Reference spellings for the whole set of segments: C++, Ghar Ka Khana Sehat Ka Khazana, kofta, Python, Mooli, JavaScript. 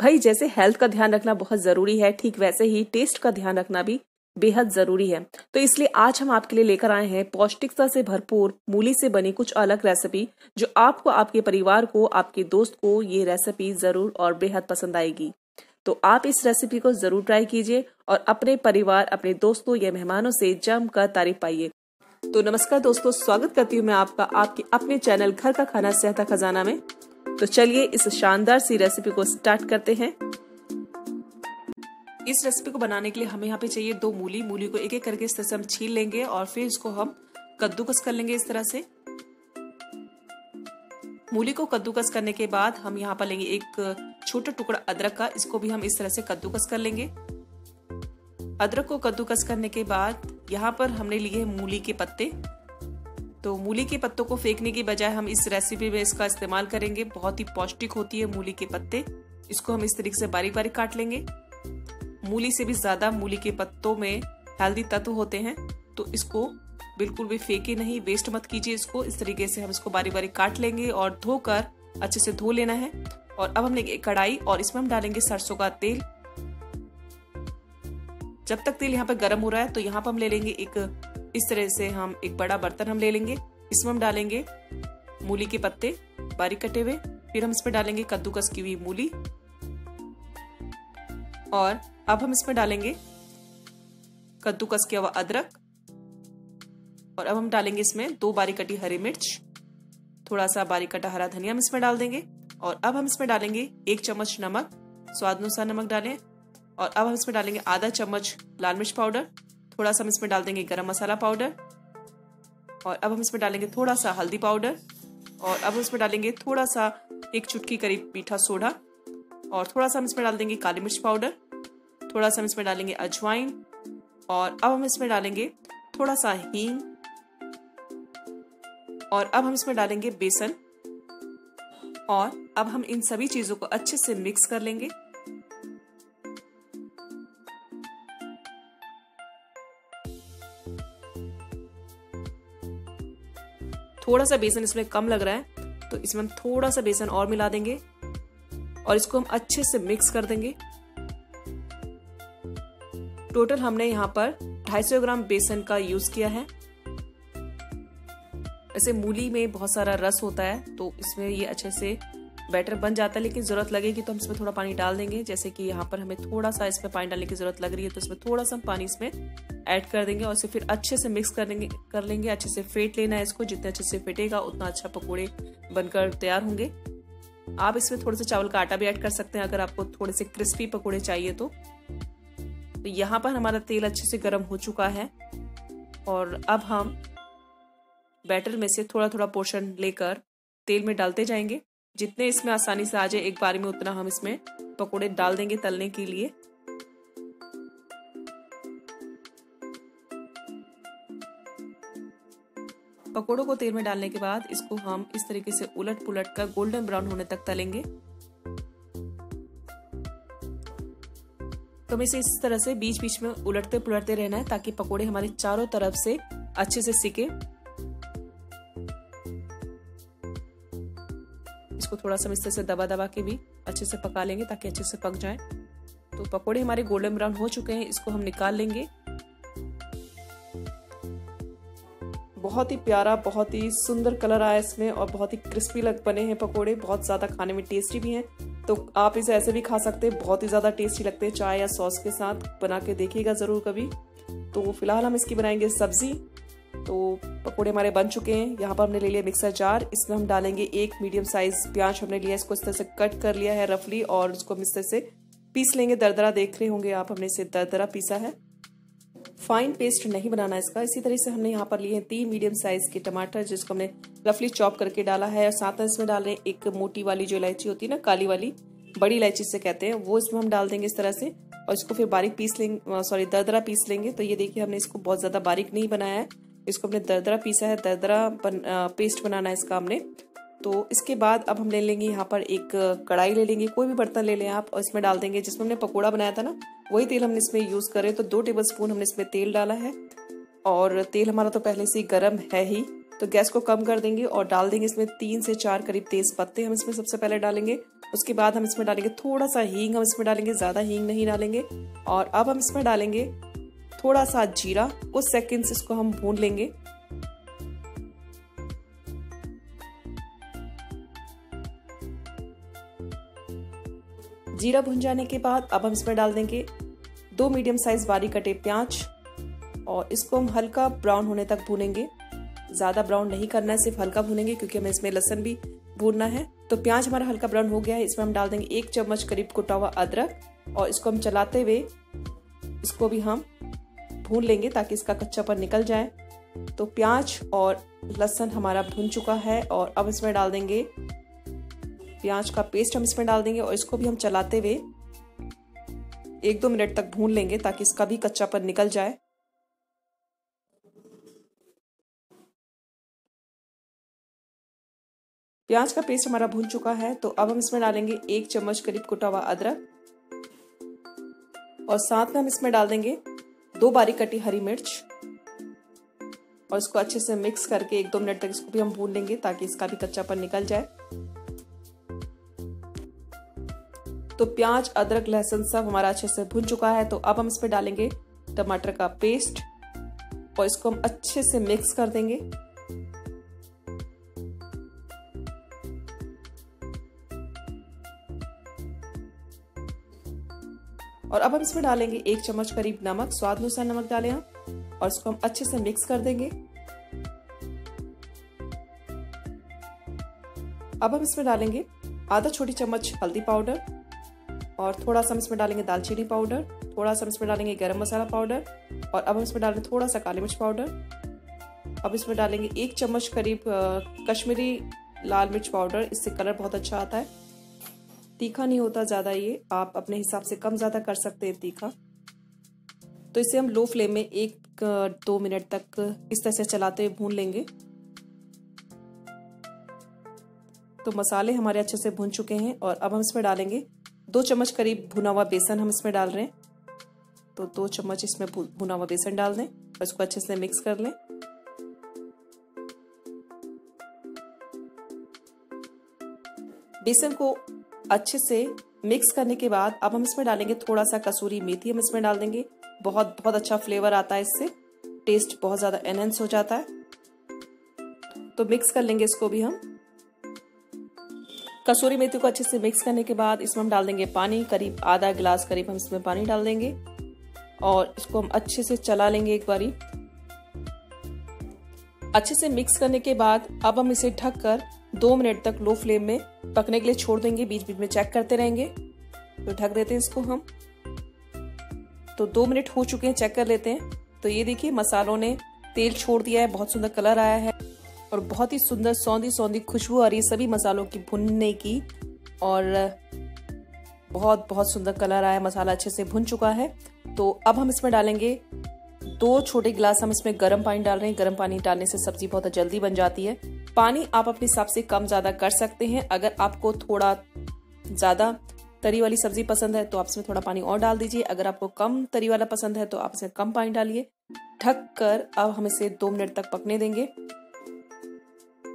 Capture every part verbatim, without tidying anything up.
भाई जैसे हेल्थ का ध्यान रखना बहुत जरूरी है, ठीक वैसे ही टेस्ट का ध्यान रखना भी बेहद जरूरी है। तो इसलिए आज हम आपके लिए लेकर आए हैं पौष्टिकता से भरपूर मूली से बनी कुछ अलग रेसिपी, जो आपको, आपके परिवार को, आपके दोस्त को ये रेसिपी जरूर और बेहद पसंद आएगी। तो आप इस रेसिपी को जरूर ट्राई कीजिए और अपने परिवार, अपने दोस्तों या मेहमानों से जमकर तारीफ पाइए। तो नमस्कार दोस्तों, स्वागत करती हूँ मैं आपका आपके अपने चैनल घर का खाना सेहत का खजाना में। तो चलिए इस शानदार सी रेसिपी को स्टार्ट करते हैं। इस रेसिपी को बनाने के लिए हमें यहाँ पे चाहिए दो मूली। मूली को एक एक करके इस तरह से हम छील लेंगे और फिर इसको हम कद्दूकस कर लेंगे। इस तरह से मूली को कद्दूकस करने के बाद हम यहाँ पर लेंगे एक छोटा टुकड़ा अदरक का, इसको भी हम इस तरह से कद्दूकस कर लेंगे। अदरक को कद्दूकस करने के बाद यहाँ पर हमने लिए मूली के पत्ते। तो मूली के पत्तों को फेंकने की बजाय हम इस रेसिपी में इसका इस्तेमाल करेंगे। बहुत ही पौष्टिक होती है मूली के पत्ते। इसको हम इस तरीके से बारीक बारीक काट लेंगे। मूली से भी ज्यादा मूली के पत्तों में हेल्दी तत्व होते हैं, तो इसको बिल्कुल भी फेंके नहीं, वेस्ट मत कीजिए इसको। इस तरीके से हम इसको बारी बारी काट लेंगे और धोकर अच्छे से धो लेना है। और अब हम लेंगे कढ़ाई और इसमें हम डालेंगे सरसों का तेल। जब तक तेल यहाँ पे गर्म हो रहा है तो यहाँ पर हम ले लेंगे एक, इस तरह से हम एक बड़ा बर्तन हम ले लेंगे। इसमें हम डालेंगे मूली के पत्ते बारीक कटे हुए, फिर हम इसमें डालेंगे कद्दूकस की हुई मूली, और अब हम इसमें डालेंगे कद्दूकस किया हुआ अदरक, और अब हम डालेंगे इसमें दो बारीक कटी हरी मिर्च, थोड़ा सा बारीक कटा हरा धनिया हम इसमें डाल देंगे। और अब हम इसमें डालेंगे एक चम्मच नमक, स्वाद अनुसार नमक डालें। और अब हम इसमें डालेंगे आधा चम्मच लाल मिर्च पाउडर, थोड़ा सा हम इसमें डाल देंगे गरम मसाला पाउडर, और अब हम इसमें डालेंगे थोड़ा सा हल्दी पाउडर, और अब हम इसमें डालेंगे थोड़ा सा एक चुटकी करीब मीठा सोडा, और थोड़ा सा हम इसमें डाल देंगे काली मिर्च पाउडर, थोड़ा सा हम इसमें डालेंगे अजवाइन, और अब हम इसमें डालेंगे थोड़ा सा हींग, और अब हम इसमें डालेंगे बेसन। और अब हम इन सभी चीजों को अच्छे से मिक्स कर लेंगे। थोड़ा सा बेसन इसमें कम लग रहा है तो इसमें हम थोड़ा सा बेसन और मिला देंगे और इसको हम अच्छे से मिक्स कर देंगे। टोटल हमने यहाँ पर दो सौ पचास ग्राम बेसन का यूज किया है। ऐसे मूली में बहुत सारा रस होता है तो इसमें ये अच्छे से बैटर बन जाता है, लेकिन जरूरत लगेगी तो हम इसमें थोड़ा पानी डाल देंगे। जैसे कि यहाँ पर हमें थोड़ा सा इसमें पानी डालने की जरूरत लग रही है तो इसमें थोड़ा सा पानी इसमें ऐड कर देंगे और इसे फिर अच्छे से मिक्स कर देंगे कर लेंगे। अच्छे से फेंट लेना है इसको, जितने अच्छे से फेंटेगा उतना अच्छा पकौड़े बनकर तैयार होंगे। आप इसमें थोड़ा सा चावल का आटा भी ऐड कर सकते हैं अगर आपको थोड़े से क्रिस्पी पकौड़े चाहिए तो। तो यहाँ पर हमारा तेल अच्छे से गर्म हो चुका है और अब हम बैटर में से थोड़ा थोड़ा पोर्शन लेकर तेल में डालते जाएंगे। जितने इसमें आसानी से आ जाए एक बार में उतना हम इसमें पकोड़े डाल देंगे तलने के लिए। पकोड़ों को तेल में डालने के बाद इसको हम इस तरीके से उलट पुलट कर गोल्डन ब्राउन होने तक तलेंगे। तो हमें इसे इस तरह से बीच बीच में उलटते पुलटते रहना है ताकि पकोड़े हमारे चारों तरफ से अच्छे से सिके। इसको थोड़ा सा इस तरह से दबा दबा के भी अच्छे से पका लेंगे ताकि अच्छे से पक जाए। तो पकोड़े हमारे गोल्डन ब्राउन हो चुके हैं, इसको हम निकाल लेंगे। बहुत ही प्यारा, बहुत ही सुंदर कलर आया इसमें और बहुत ही क्रिस्पी लग बने हैं पकोड़े। बहुत ज़्यादा खाने में टेस्टी भी हैं, तो आप इसे ऐसे भी खा सकते हैं। बहुत ही ज़्यादा टेस्टी लगते हैं, चाय या सॉस के साथ बना के देखिएगा ज़रूर कभी। तो फिलहाल हम इसकी बनाएंगे सब्जी। तो पकोड़े हमारे बन चुके हैं। यहाँ पर हमने ले लिया मिक्सर जार, इसमें हम डालेंगे एक मीडियम साइज प्याज हमने लिया, इसको इस तरह से कट कर लिया है रफली और उसको हम इस तरह से पीस लेंगे। दरदरा देख रहे होंगे आप, हमने इसे दरदरा पीसा है, फाइन पेस्ट नहीं बनाना इसका। इसी तरह से हमने यहाँ पर लिए हैं तीन मीडियम साइज के टमाटर जिसको हमने रफली चॉप करके डाला है, और साथ में इसमें डाल रहे हैं एक मोटी वाली जो इलायची होती है ना, काली वाली, बड़ी इलायची से कहते हैं, वो इसमें हम डाल देंगे इस तरह से। और इसको फिर बारीक पीस लेंगे, सॉरी दरदरा पीस लेंगे। तो ये देखिए हमने इसको बहुत ज़्यादा बारीक नहीं बनाया है, इसको हमने दरदरा पीसा है, दरदरा बन, पेस्ट बनाना है इसका हमने। तो इसके बाद अब हम ले लेंगे यहाँ पर एक कढ़ाई ले लेंगे, कोई भी बर्तन ले लें आप, और इसमें डाल देंगे जिसमें हमने पकोड़ा बनाया था ना वही तेल हमने इसमें यूज़ करें। तो दो टेबलस्पून हमने इसमें तेल डाला है और तेल हमारा तो पहले से ही गर्म है ही, तो गैस को कम कर देंगे और डाल देंगे इसमें तीन से चार करीब तेज पत्ते हम इसमें सबसे पहले डालेंगे। उसके बाद हम इसमें डालेंगे थोड़ा सा हींग, हम इसमें डालेंगे, ज़्यादा हींग नहीं डालेंगे। और अब हम इसमें डालेंगे थोड़ा सा जीरा। कुछ सेकंड्स इसको हम भून लेंगे। जीरा भुन जाने के बाद अब हम इसमें डाल देंगे दो मीडियम साइज बारीक कटे प्याज और इसको हम हल्का ब्राउन होने तक भूनेंगे। ज़्यादा ब्राउन नहीं करना है, सिर्फ हल्का भूनेंगे क्योंकि हमें इसमें लहसुन भी भूनना है। तो प्याज हमारा हल्का ब्राउन हो गया है। इसमें हम डाल देंगे एक चम्मच करीब कुटा हुआ अदरक और इसको हम चलाते हुए इसको भी हम भून लेंगे ताकि इसका कच्चापन निकल जाए। तो प्याज और लहसुन हमारा भून चुका है और अब इसमें डाल देंगे प्याज का पेस्ट, हम इसमें डाल देंगे और इसको भी हम चलाते हुए एक दो मिनट तक भून लेंगे ताकि इसका भी कच्चापन निकल जाए। प्याज का पेस्ट हमारा भून चुका है। तो अब हम इसमें डालेंगे एक चम्मच करीब कुटा हुआ अदरक और साथ में हम इसमें डाल देंगे दो बारीक कटी हरी मिर्च और इसको अच्छे से मिक्स करके एक दो मिनट तक इसको भी हम भून लेंगे ताकि इसका भी कच्चापन निकल जाए। तो प्याज, अदरक, लहसुन सब हमारा अच्छे से भून चुका है। तो अब हम इसमें डालेंगे टमाटर का पेस्ट और इसको हम अच्छे से मिक्स कर देंगे। और अब हम इसमें डालेंगे एक चम्मच करीब नमक, स्वाद अनुसार नमक डालें आप, और इसको हम अच्छे से मिक्स कर देंगे। अब हम इसमें डालेंगे आधा छोटी चम्मच हल्दी पाउडर और थोड़ा सा हम इसमें डालेंगे दालचीनी पाउडर, थोड़ा सा हम इसमें डालेंगे गरम मसाला पाउडर और अब हम इसमें डालेंगे थोड़ा सा काली मिर्च पाउडर। अब इसमें डालेंगे एक चम्मच करीब कश्मीरी लाल मिर्च पाउडर, इससे कलर बहुत अच्छा आता है। तीखा नहीं होता ज़्यादा, ये आप अपने हिसाब से कम ज़्यादा कर सकते हैं तीखा। तो इसे हम लो फ्लेम में एक दो मिनट तक इस तरह से चलाते हुए भून लेंगे। तो मसाले हमारे अच्छे से भून चुके हैं और अब हम इसमें डालेंगे दो चम्मच करीब भुना हुआ बेसन, हम इसमें डाल रहे हैं। तो दो चम्मच इसमें भुना हुआ बेसन डाल दें और इसको अच्छे से मिक्स कर लें। बेसन को अच्छे से मिक्स करने के बाद अब हम इसमें डालेंगे थोड़ा सा कसूरी मेथी, हम इसमें डाल देंगे। बहुत बहुत अच्छा फ्लेवर आता है, इससे टेस्ट बहुत ज़्यादा एनहेंस हो जाता है। तो मिक्स कर लेंगे इसको भी हम। कसूरी मेथी को अच्छे से मिक्स करने के बाद इसमें हम डाल देंगे पानी, करीब आधा गिलास करीब हम इसमें पानी डाल देंगे और इसको हम अच्छे से चला लेंगे एक बारी। अच्छे से मिक्स करने के बाद अब हम इसे ढक कर दो मिनट तक लो फ्लेम में पकने के लिए छोड़ देंगे। बीच बीच में चेक करते रहेंगे। तो ढक देते हैं इसको हम। तो दो मिनट हो चुके हैं, चेक कर लेते हैं। तो ये देखिए मसालों ने तेल छोड़ दिया है, बहुत सुंदर कलर आया है और बहुत ही सुंदर सौंधी सौंधी खुशबू आ रही है सभी मसालों की भुनने की और बहुत बहुत सुंदर कलर आया है। मसाला अच्छे से भुन चुका है। तो अब हम इसमें डालेंगे दो छोटे गिलास हम इसमें गर्म पानी डाल रहे हैं। गर्म पानी डालने से सब्जी बहुत जल्दी बन जाती है। पानी आप अपने हिसाब से कम ज़्यादा कर सकते हैं। अगर आपको थोड़ा ज़्यादा तरी वाली सब्जी पसंद है तो आप इसमें थोड़ा पानी और डाल दीजिए। अगर आपको कम तरी वाला पसंद है तो आप इसमें कम पानी डालिए। ढक कर अब हम इसे दो मिनट तक पकने देंगे।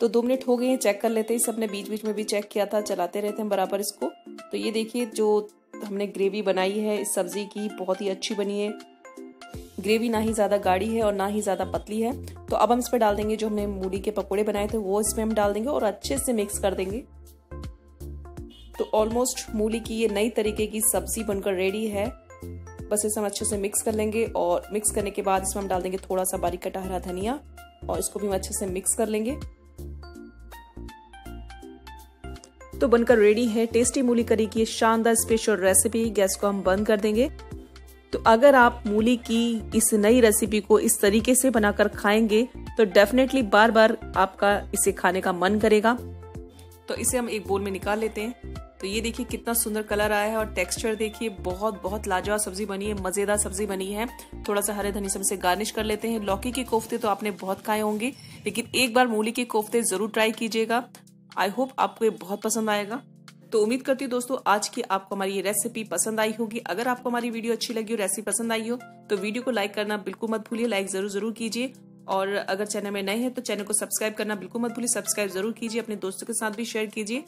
तो दो मिनट हो गए हैं, चेक कर लेते हैं। इस अपने बीच बीच में भी चेक किया था, चलाते रहते हैं बराबर इसको। तो ये देखिए जो हमने ग्रेवी बनाई है इस सब्ज़ी की, बहुत ही अच्छी बनी है। ग्रेवी ना ही ज़्यादा गाढ़ी है और ना ही ज़्यादा पतली है। तो अब हम इस पर डाल देंगे जो हमने मूली के पकोड़े बनाए थे वो इसमें हम डाल देंगे और अच्छे से मिक्स कर देंगे। तो ऑलमोस्ट मूली की ये नई तरीके की सब्जी बनकर रेडी है। बस इसे हम अच्छे से मिक्स कर लेंगे और मिक्स करने के बाद इसमें हम डाल देंगे थोड़ा सा बारीक कटा हरा धनिया और इसको भी हम अच्छे से मिक्स कर लेंगे। तो बनकर रेडी है टेस्टी मूली करी की शानदार स्पेशल रेसिपी। गैस को हम बंद कर देंगे। तो अगर आप मूली की इस नई रेसिपी को इस तरीके से बनाकर खाएंगे तो डेफिनेटली बार बार आपका इसे खाने का मन करेगा। तो इसे हम एक बोल में निकाल लेते हैं। तो ये देखिए कितना सुंदर कलर आया है और टेक्सचर देखिए, बहुत बहुत लाजवाब सब्जी बनी है, मज़ेदार सब्जी बनी है। थोड़ा सा हरे धनिया से हम इसे गार्निश कर लेते हैं। लौकी के कोफ्ते तो आपने बहुत खाए होंगे, लेकिन एक बार मूली के कोफ्ते ज़रूर ट्राई कीजिएगा। आई होप आपको ये बहुत पसंद आएगा। तो उम्मीद करती हूँ दोस्तों आज की आपको हमारी ये रेसिपी पसंद आई होगी। अगर आपको हमारी वीडियो अच्छी लगी हो, रेसिपी पसंद आई हो तो वीडियो को लाइक करना बिल्कुल मत भूलिए। लाइक जरूर जरूर कीजिए और अगर चैनल में नए हैं तो चैनल को सब्सक्राइब करना बिल्कुल मत भूलिए। सब्सक्राइब जरूर कीजिए, अपने दोस्तों के साथ भी शेयर कीजिए।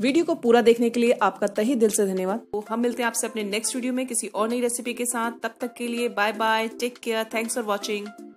वीडियो को पूरा देखने के लिए आपका तहे दिल से धन्यवाद। तो हम मिलते हैं आपसे अपने नेक्स्ट वीडियो में किसी और नई रेसिपी के साथ। तब तक के लिए bye bye, take care, thanks for watching.